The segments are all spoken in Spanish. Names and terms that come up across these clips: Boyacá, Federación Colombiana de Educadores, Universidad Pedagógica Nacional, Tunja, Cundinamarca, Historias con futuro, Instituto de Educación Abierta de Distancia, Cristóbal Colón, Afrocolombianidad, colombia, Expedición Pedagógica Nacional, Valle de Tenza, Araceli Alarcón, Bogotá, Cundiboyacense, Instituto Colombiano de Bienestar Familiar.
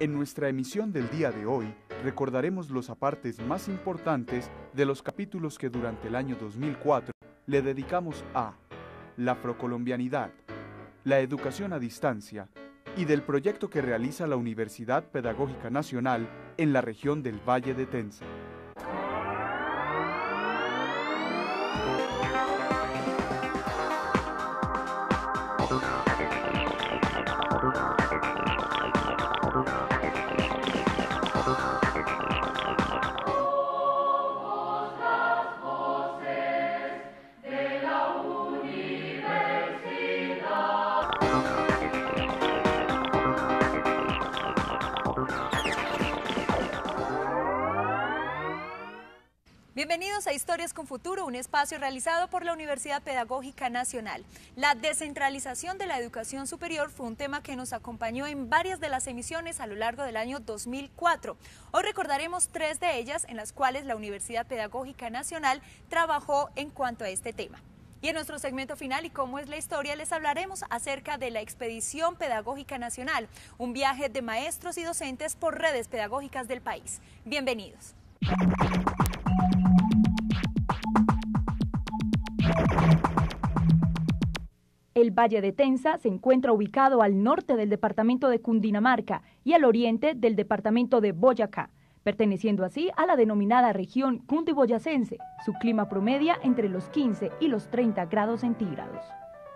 En nuestra emisión del día de hoy recordaremos los apartes más importantes de los capítulos que durante el año 2004 le dedicamos a la afrocolombianidad, la educación a distancia y del proyecto que realiza la Universidad Pedagógica Nacional en la región del Valle de Tenza. Bienvenidos a Historias con Futuro, un espacio realizado por la Universidad Pedagógica Nacional. La descentralización de la educación superior fue un tema que nos acompañó en varias de las emisiones a lo largo del año 2004. Hoy recordaremos tres de ellas en las cuales la Universidad Pedagógica Nacional trabajó en cuanto a este tema. Y en nuestro segmento final, y cómo es la historia, les hablaremos acerca de la Expedición Pedagógica Nacional, un viaje de maestros y docentes por redes pedagógicas del país. Bienvenidos. El Valle de Tenza se encuentra ubicado al norte del departamento de Cundinamarca y al oriente del departamento de Boyacá, perteneciendo así a la denominada región Cundiboyacense. Su clima promedia entre los 15 y los 30 grados centígrados.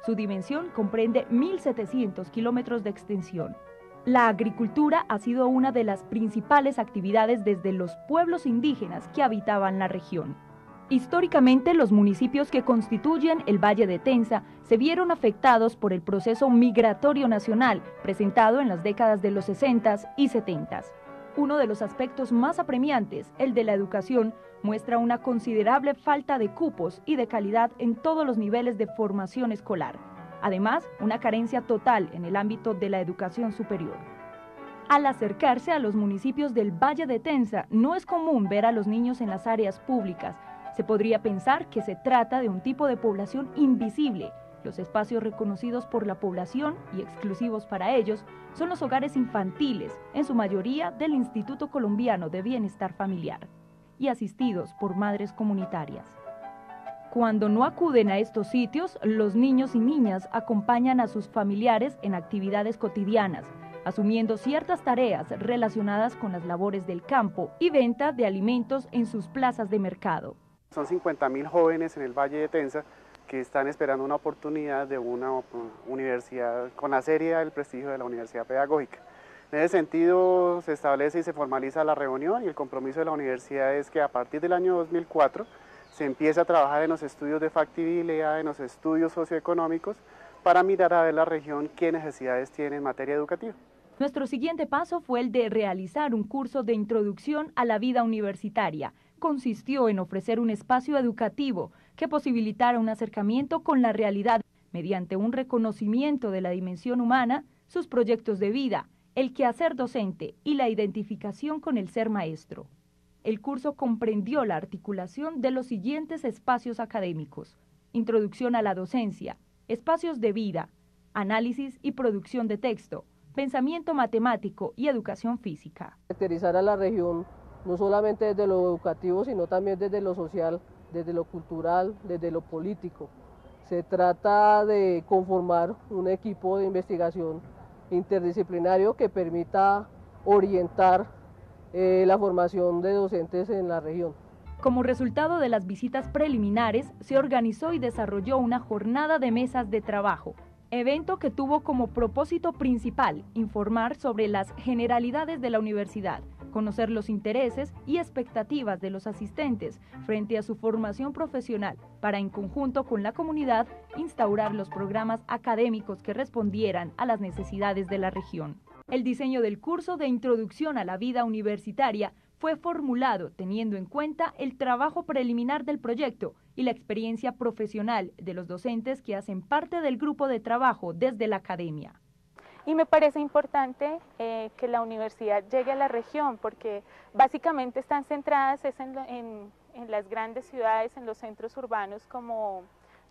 Su dimensión comprende 1.700 kilómetros de extensión. La agricultura ha sido una de las principales actividades desde los pueblos indígenas que habitaban la región. Históricamente, los municipios que constituyen el Valle de Tenza se vieron afectados por el proceso migratorio nacional presentado en las décadas de los 60s y 70s. Uno de los aspectos más apremiantes, el de la educación, muestra una considerable falta de cupos y de calidad en todos los niveles de formación escolar. Además, una carencia total en el ámbito de la educación superior. Al acercarse a los municipios del Valle de Tenza, no es común ver a los niños en las áreas públicas. Se podría pensar que se trata de un tipo de población invisible. Los espacios reconocidos por la población y exclusivos para ellos son los hogares infantiles, en su mayoría del Instituto Colombiano de Bienestar Familiar, y asistidos por madres comunitarias. Cuando no acuden a estos sitios, los niños y niñas acompañan a sus familiares en actividades cotidianas, asumiendo ciertas tareas relacionadas con las labores del campo y venta de alimentos en sus plazas de mercado. Son 50.000 jóvenes en el Valle de Tenza que están esperando una oportunidad de una universidad con la seriedad y el prestigio de la Universidad Pedagógica. En ese sentido, se establece y se formaliza la reunión, y el compromiso de la universidad es que a partir del año 2004 se empiece a trabajar en los estudios de factibilidad, en los estudios socioeconómicos, para mirar a ver la región qué necesidades tiene en materia educativa. Nuestro siguiente paso fue el de realizar un curso de introducción a la vida universitaria. Consistió en ofrecer un espacio educativo que posibilitara un acercamiento con la realidad mediante un reconocimiento de la dimensión humana, sus proyectos de vida, el quehacer docente y la identificación con el ser maestro. El curso comprendió la articulación de los siguientes espacios académicos: introducción a la docencia, espacios de vida, análisis y producción de texto, pensamiento matemático y educación física. Caracterizar a la región no solamente desde lo educativo, sino también desde lo social, desde lo cultural, desde lo político. Se trata de conformar un equipo de investigación interdisciplinario que permita orientar la formación de docentes en la región. Como resultado de las visitas preliminares, se organizó y desarrolló una jornada de mesas de trabajo, evento que tuvo como propósito principal informar sobre las generalidades de la universidad, conocer los intereses y expectativas de los asistentes frente a su formación profesional, para en conjunto con la comunidad instaurar los programas académicos que respondieran a las necesidades de la región. El diseño del curso de introducción a la vida universitaria fue formulado teniendo en cuenta el trabajo preliminar del proyecto y la experiencia profesional de los docentes que hacen parte del grupo de trabajo desde la academia. Y me parece importante que la universidad llegue a la región, porque básicamente están centradas en las grandes ciudades, en los centros urbanos como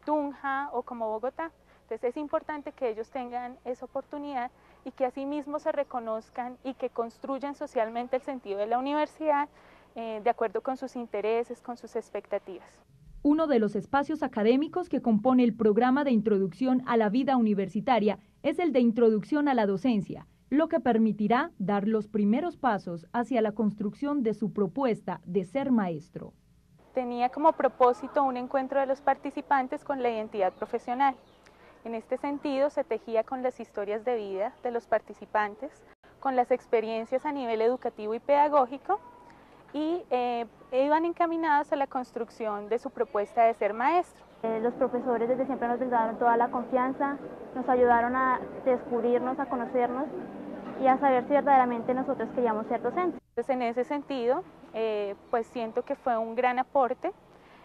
Tunja o como Bogotá. Entonces es importante que ellos tengan esa oportunidad y que asimismo se reconozcan y que construyan socialmente el sentido de la universidad de acuerdo con sus intereses, con sus expectativas. Uno de los espacios académicos que compone el programa de introducción a la vida universitaria es el de introducción a la docencia, lo que permitirá dar los primeros pasos hacia la construcción de su propuesta de ser maestro. Tenía como propósito un encuentro de los participantes con la identidad profesional. En este sentido, se tejía con las historias de vida de los participantes, con las experiencias a nivel educativo y pedagógico, y iban encaminados a la construcción de su propuesta de ser maestro. Los profesores desde siempre nos brindaron toda la confianza, nos ayudaron a descubrirnos, a conocernos y a saber si verdaderamente nosotros queríamos ser docentes. Entonces, en ese sentido, pues siento que fue un gran aporte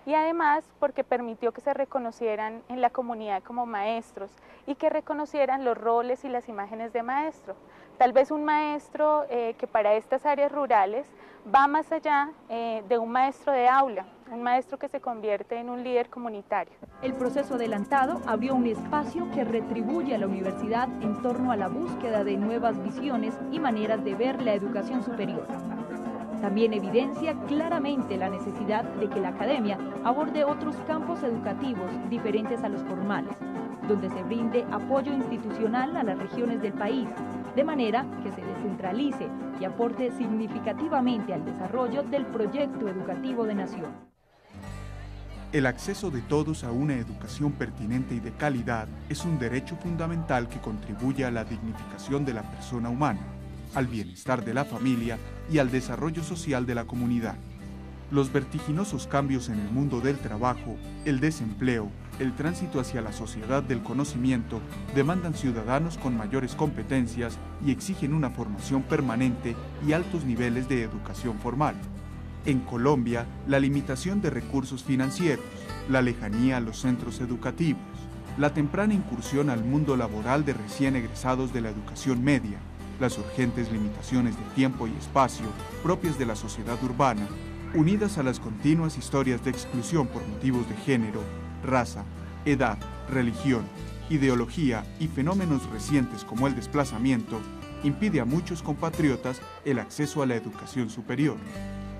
y además porque permitió que se reconocieran en la comunidad como maestros y que reconocieran los roles y las imágenes de maestro. Tal vez un maestro que para estas áreas rurales va más allá de un maestro de aula, un maestro que se convierte en un líder comunitario. El proceso adelantado abrió un espacio que retribuye a la universidad en torno a la búsqueda de nuevas visiones y maneras de ver la educación superior. También evidencia claramente la necesidad de que la academia aborde otros campos educativos diferentes a los formales, donde se brinde apoyo institucional a las regiones del país, de manera que se descentralice y aporte significativamente al desarrollo del proyecto educativo de nación. El acceso de todos a una educación pertinente y de calidad es un derecho fundamental que contribuye a la dignificación de la persona humana, al bienestar de la familia y al desarrollo social de la comunidad. Los vertiginosos cambios en el mundo del trabajo, el desempleo, el tránsito hacia la sociedad del conocimiento demandan ciudadanos con mayores competencias y exigen una formación permanente y altos niveles de educación formal. En Colombia, la limitación de recursos financieros, la lejanía a los centros educativos, la temprana incursión al mundo laboral de recién egresados de la educación media, las urgentes limitaciones de tiempo y espacio propias de la sociedad urbana, unidas a las continuas historias de exclusión por motivos de género, raza, edad, religión, ideología y fenómenos recientes como el desplazamiento, impide a muchos compatriotas el acceso a la educación superior.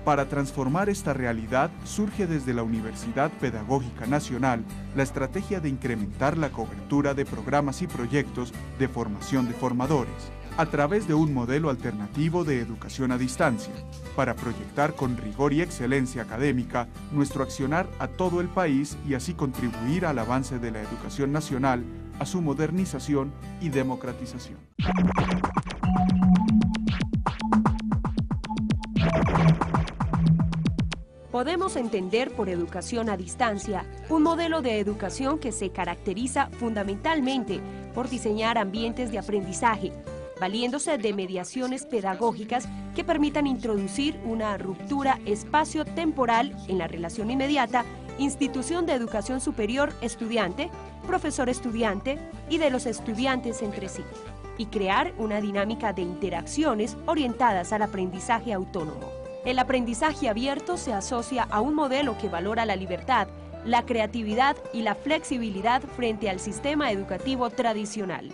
Para transformar esta realidad surge desde la Universidad Pedagógica Nacional la estrategia de incrementar la cobertura de programas y proyectos de formación de formadores, a través de un modelo alternativo de educación a distancia, para proyectar con rigor y excelencia académica nuestro accionar a todo el país y así contribuir al avance de la educación nacional, a su modernización y democratización. Podemos entender por educación a distancia un modelo de educación que se caracteriza fundamentalmente por diseñar ambientes de aprendizaje, valiéndose de mediaciones pedagógicas que permitan introducir una ruptura espacio-temporal en la relación inmediata, institución de educación superior estudiante, profesor-estudiante y de los estudiantes entre sí, y crear una dinámica de interacciones orientadas al aprendizaje autónomo. El aprendizaje abierto se asocia a un modelo que valora la libertad, la creatividad y la flexibilidad frente al sistema educativo tradicional.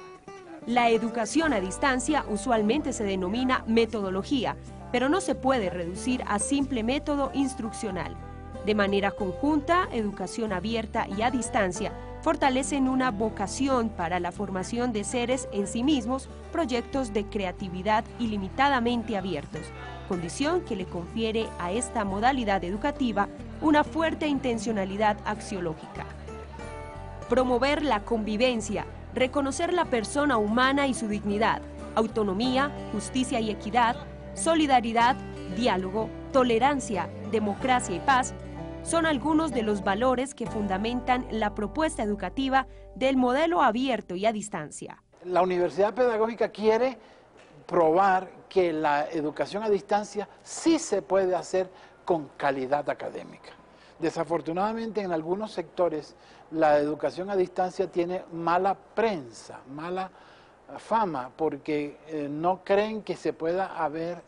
La educación a distancia usualmente se denomina metodología, pero no se puede reducir a simple método instruccional. De manera conjunta, educación abierta y a distancia fortalecen una vocación para la formación de seres en sí mismos, proyectos de creatividad ilimitadamente abiertos, condición que le confiere a esta modalidad educativa una fuerte intencionalidad axiológica. Promover la convivencia, reconocer la persona humana y su dignidad, autonomía, justicia y equidad, solidaridad, diálogo, tolerancia, democracia y paz, son algunos de los valores que fundamentan la propuesta educativa del modelo abierto y a distancia. La Universidad Pedagógica quiere probar que la educación a distancia sí se puede hacer con calidad académica. Desafortunadamente, en algunos sectores, la educación a distancia tiene mala prensa, mala fama, porque no creen que pueda haber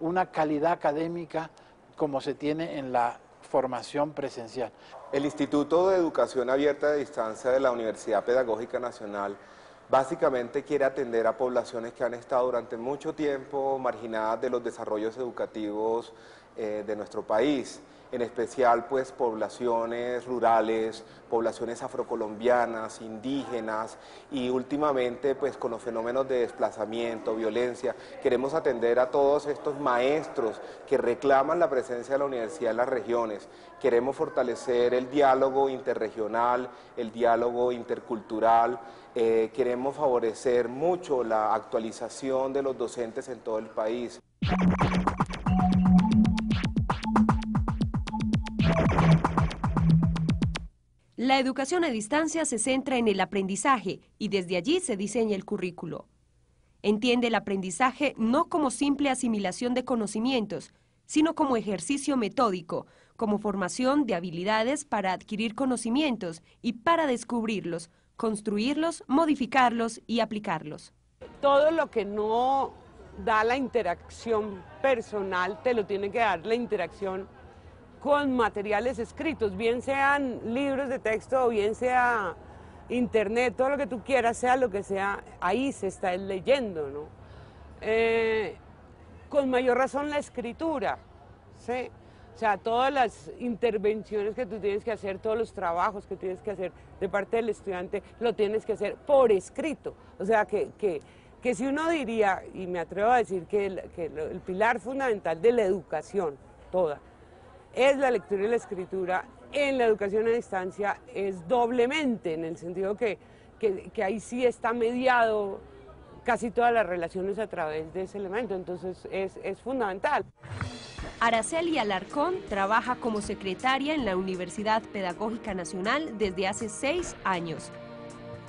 una calidad académica como se tiene en la formación presencial. El Instituto de Educación Abierta de Distancia de la Universidad Pedagógica Nacional Básicamente quiere atender a poblaciones que han estado durante mucho tiempo marginadas de los desarrollos educativos de nuestro país, en especial pues poblaciones rurales, poblaciones afrocolombianas, indígenas y últimamente pues con los fenómenos de desplazamiento, violencia. Queremos atender a todos estos maestros que reclaman la presencia de la universidad en las regiones. Queremos fortalecer el diálogo interregional, el diálogo intercultural. Queremos favorecer mucho la actualización de los docentes en todo el país. La educación a distancia se centra en el aprendizaje y desde allí se diseña el currículo. Entiende el aprendizaje no como simple asimilación de conocimientos, sino como ejercicio metódico, como formación de habilidades para adquirir conocimientos y para descubrirlos, construirlos, modificarlos y aplicarlos. Todo lo que no da la interacción personal te lo tiene que dar la interacción con materiales escritos, bien sean libros de texto o bien sea internet, todo lo que tú quieras, sea lo que sea, ahí se está leyendo, ¿no? Con mayor razón la escritura, ¿sí? O sea, todas las intervenciones que tú tienes que hacer, todos los trabajos que tienes que hacer de parte del estudiante, lo tienes que hacer por escrito. O sea, que si uno diría, y me atrevo a decir que el pilar fundamental de la educación toda, es la lectura y la escritura, en la educación a distancia es doblemente, en el sentido que ahí sí está mediado casi todas las relaciones a través de ese elemento, entonces es fundamental. Araceli Alarcón trabaja como secretaria en la Universidad Pedagógica Nacional desde hace 6 años.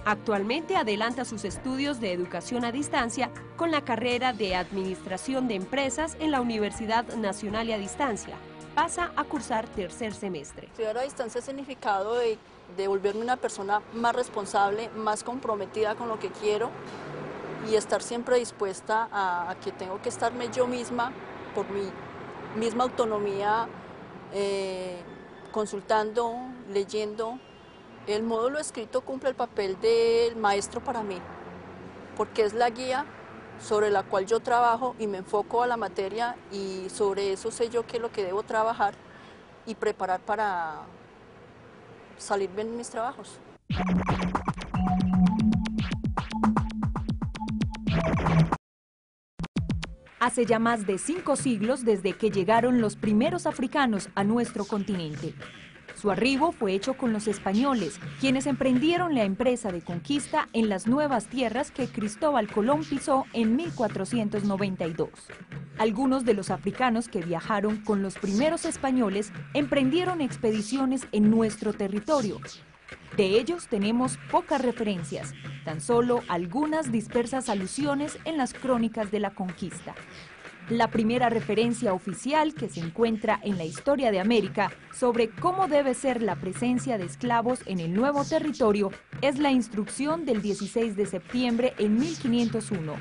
Actualmente adelanta sus estudios de educación a distancia con la carrera de Administración de Empresas en la Universidad Nacional y a Distancia. Pasa a cursar tercer semestre. Estudiar a distancia ha significado de volverme una persona más responsable, más comprometida con lo que quiero y estar siempre dispuesta a que tengo que estarme yo misma, por mi misma autonomía, consultando, leyendo. El módulo escrito cumple el papel del maestro para mí, porque es la guía sobre la cual yo trabajo y me enfoco a la materia y sobre eso sé yo qué es lo que debo trabajar y preparar para salir bien en mis trabajos. Hace ya más de 5 siglos desde que llegaron los primeros africanos a nuestro continente. Su arribo fue hecho con los españoles, quienes emprendieron la empresa de conquista en las nuevas tierras que Cristóbal Colón pisó en 1492. Algunos de los africanos que viajaron con los primeros españoles emprendieron expediciones en nuestro territorio. De ellos tenemos pocas referencias, tan solo algunas dispersas alusiones en las crónicas de la conquista. La primera referencia oficial que se encuentra en la historia de América sobre cómo debe ser la presencia de esclavos en el nuevo territorio es la instrucción del 16 de septiembre en 1501.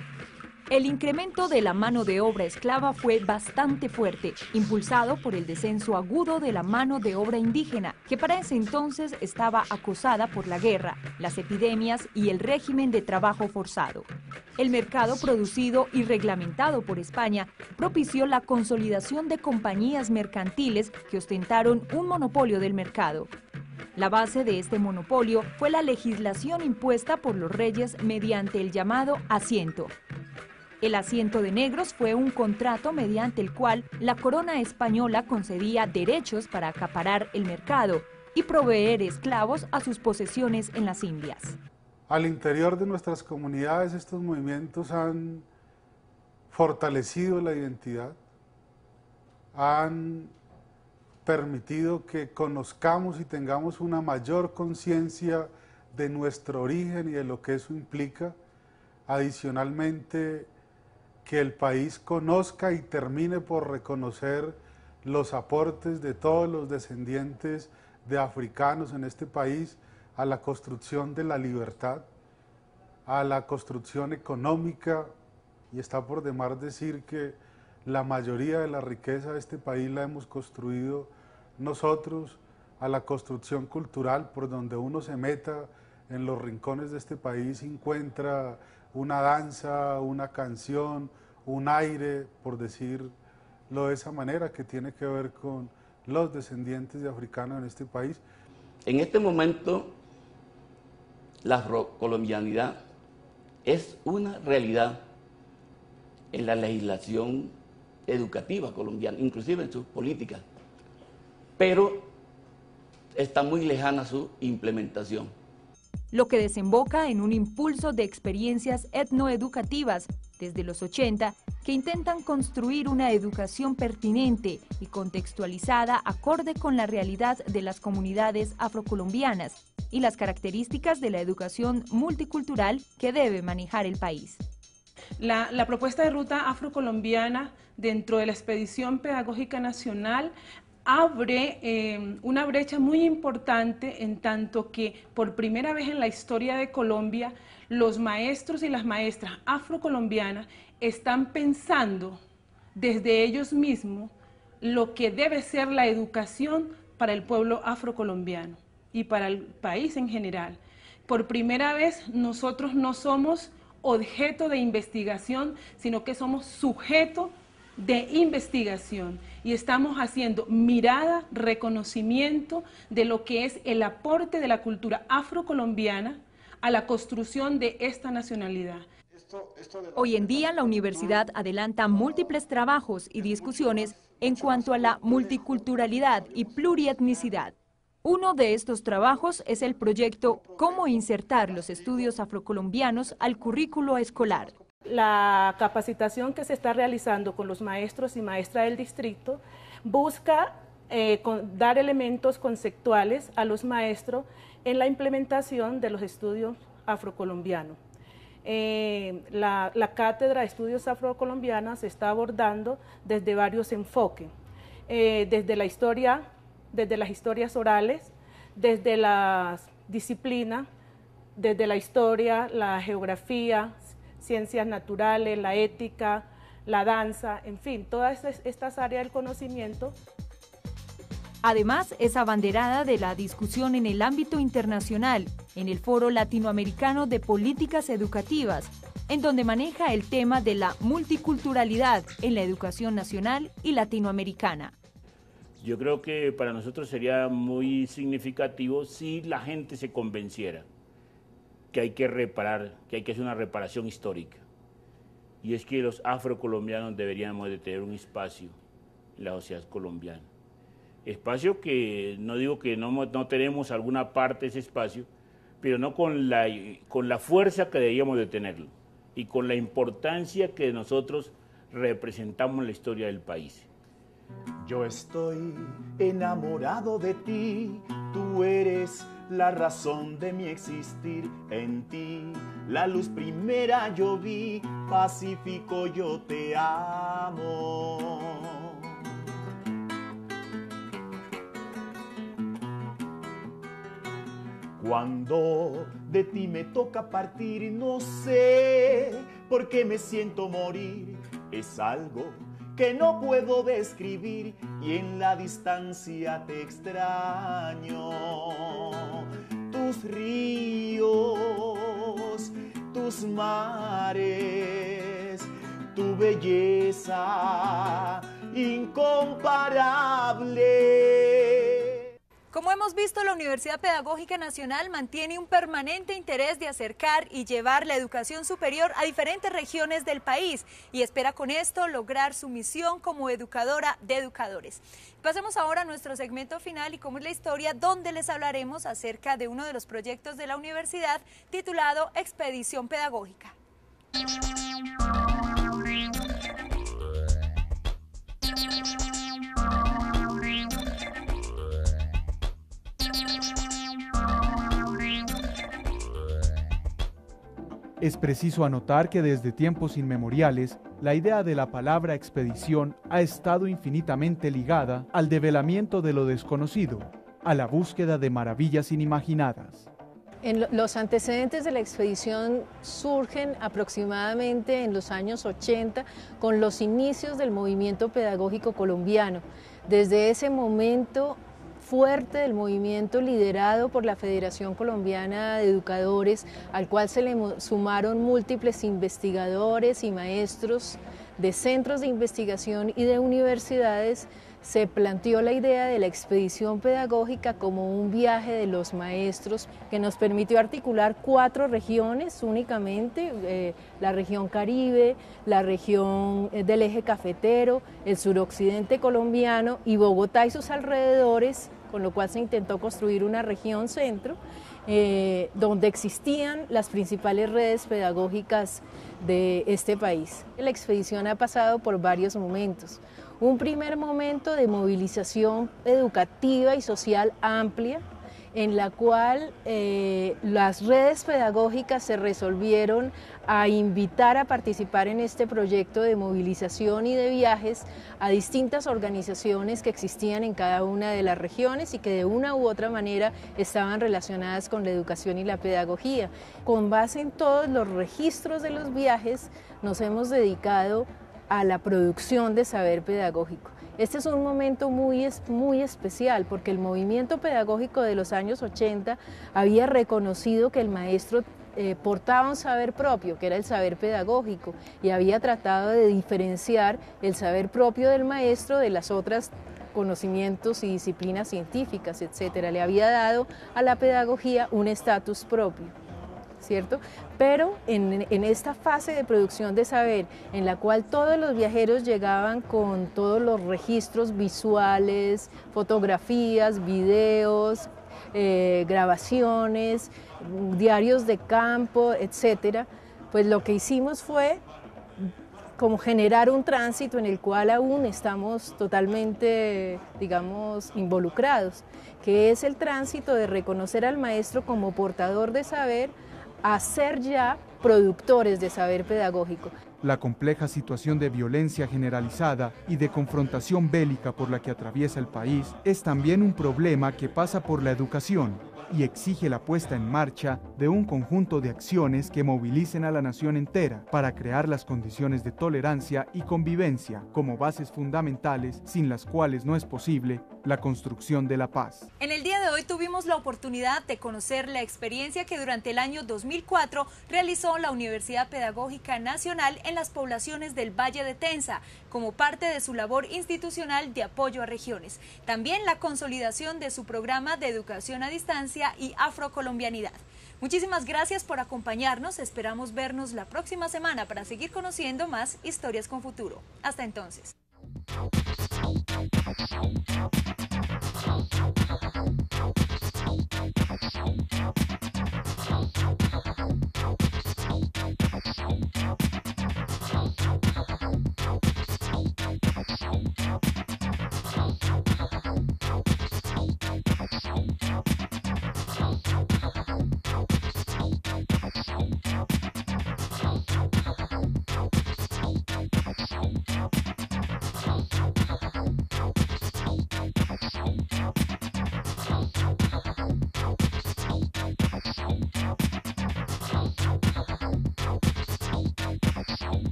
El incremento de la mano de obra esclava fue bastante fuerte, impulsado por el descenso agudo de la mano de obra indígena, que para ese entonces estaba acosada por la guerra, las epidemias y el régimen de trabajo forzado. El mercado producido y reglamentado por España propició la consolidación de compañías mercantiles que ostentaron un monopolio del mercado. La base de este monopolio fue la legislación impuesta por los reyes mediante el llamado asiento. El asiento de negros fue un contrato mediante el cual la corona española concedía derechos para acaparar el mercado y proveer esclavos a sus posesiones en las Indias. Al interior de nuestras comunidades, estos movimientos han fortalecido la identidad, han permitido que conozcamos y tengamos una mayor conciencia de nuestro origen y de lo que eso implica. Adicionalmente, que el país conozca y termine por reconocer los aportes de todos los descendientes de africanos en este país a la construcción de la libertad, a la construcción económica, y está por demás decir que la mayoría de la riqueza de este país la hemos construido nosotros, a la construcción cultural, por donde uno se meta en los rincones de este país encuentra una danza, una canción, un aire, por decirlo de esa manera, que tiene que ver con los descendientes de africanos en este país. En este momento, la afrocolombianidad es una realidad en la legislación educativa colombiana, inclusive en sus políticas, pero está muy lejana su implementación. Lo que desemboca en un impulso de experiencias etnoeducativas desde los 80 que intentan construir una educación pertinente y contextualizada acorde con la realidad de las comunidades afrocolombianas y las características de la educación multicultural que debe manejar el país. La propuesta de ruta afrocolombiana dentro de la Expedición Pedagógica Nacional abre una brecha muy importante, en tanto que por primera vez en la historia de Colombia los maestros y las maestras afrocolombianas están pensando desde ellos mismos lo que debe ser la educación para el pueblo afrocolombiano y para el país en general. Por primera vez nosotros no somos objeto de investigación, sino que somos sujeto de investigación, y estamos haciendo mirada, reconocimiento de lo que es el aporte de la cultura afrocolombiana a la construcción de esta nacionalidad. Hoy en día la universidad adelanta múltiples trabajos y discusiones en cuanto a la multiculturalidad y plurietnicidad. Uno de estos trabajos es el proyecto Cómo insertar los estudios afrocolombianos al currículo escolar. La capacitación que se está realizando con los maestros y maestras del distrito busca dar elementos conceptuales a los maestros en la implementación de los estudios afrocolombianos. La Cátedra de Estudios Afrocolombianos se está abordando desde varios enfoques, desde la historia, desde las historias orales, desde las disciplinas, desde la historia, la geografía, ciencias naturales, la ética, la danza, en fin, todas estas áreas del conocimiento. Además, es abanderada de la discusión en el ámbito internacional, en el Foro Latinoamericano de Políticas Educativas, en donde maneja el tema de la multiculturalidad en la educación nacional y latinoamericana. Yo creo que para nosotros sería muy significativo si la gente se convenciera que hay que reparar, que hay que hacer una reparación histórica. Y es que los afrocolombianos deberíamos de tener un espacio en la sociedad colombiana. Espacio que, no digo que no tenemos alguna parte de ese espacio, pero no con la fuerza que deberíamos de tenerlo y con la importancia que nosotros representamos en la historia del país. Yo estoy enamorado de ti, tú eres la razón de mi existir. En ti, la luz primera yo vi, Pacífico, yo te amo. Cuando de ti me toca partir, no sé por qué me siento morir. Es algo que no puedo describir y en la distancia te extraño. Tus ríos, tus mares, tu belleza incomparable. Como hemos visto, la Universidad Pedagógica Nacional mantiene un permanente interés de acercar y llevar la educación superior a diferentes regiones del país y espera con esto lograr su misión como educadora de educadores. Pasemos ahora a nuestro segmento final y cómo es la historia, donde les hablaremos acerca de uno de los proyectos de la universidad titulado Expedición Pedagógica. Es preciso anotar que desde tiempos inmemoriales, la idea de la palabra expedición ha estado infinitamente ligada al develamiento de lo desconocido, a la búsqueda de maravillas inimaginadas. Los antecedentes de la expedición surgen aproximadamente en los años 80 con los inicios del movimiento pedagógico colombiano. Desde ese momento fuerte del movimiento liderado por la Federación Colombiana de Educadores, al cual se le sumaron múltiples investigadores y maestros de centros de investigación y de universidades, se planteó la idea de la expedición pedagógica como un viaje de los maestros que nos permitió articular 4 regiones únicamente, la región Caribe, la región del eje cafetero, el suroccidente colombiano y Bogotá y sus alrededores, con lo cual se intentó construir una región centro donde existían las principales redes pedagógicas de este país. La expedición ha pasado por varios momentos. Un primer momento de movilización educativa y social amplia, en la cual las redes pedagógicas se resolvieron a invitar a participar en este proyecto de movilización y de viajes a distintas organizaciones que existían en cada una de las regiones y que de una u otra manera estaban relacionadas con la educación y la pedagogía. Con base en todos los registros de los viajes nos hemos dedicado a la producción de saber pedagógico. Este es un momento muy especial porque el movimiento pedagógico de los años 80 había reconocido que el maestro portaba un saber propio, que era el saber pedagógico, y había tratado de diferenciar el saber propio del maestro de las otras conocimientos y disciplinas científicas, etcétera. Le había dado a la pedagogía un estatus propio, ¿cierto? Pero en esta fase de producción de saber, en la cual todos los viajeros llegaban con todos los registros visuales, fotografías, videos, grabaciones, diarios de campo, etcétera, pues lo que hicimos fue como generar un tránsito en el cual aún estamos totalmente, digamos, involucrados, que es el tránsito de reconocer al maestro como portador de saber, a ser ya productores de saber pedagógico. La compleja situación de violencia generalizada y de confrontación bélica por la que atraviesa el país es también un problema que pasa por la educación y exige la puesta en marcha de un conjunto de acciones que movilicen a la nación entera para crear las condiciones de tolerancia y convivencia como bases fundamentales sin las cuales no es posible la construcción de la paz. En el día de hoy tuvimos la oportunidad de conocer la experiencia que durante el año 2004 realizó la Universidad Pedagógica Nacional en las poblaciones del Valle de Tenza, como parte de su labor institucional de apoyo a regiones. También la consolidación de su programa de educación a distancia y afrocolombianidad. Muchísimas gracias por acompañarnos, esperamos vernos la próxima semana para seguir conociendo más Historias con Futuro. Hasta entonces.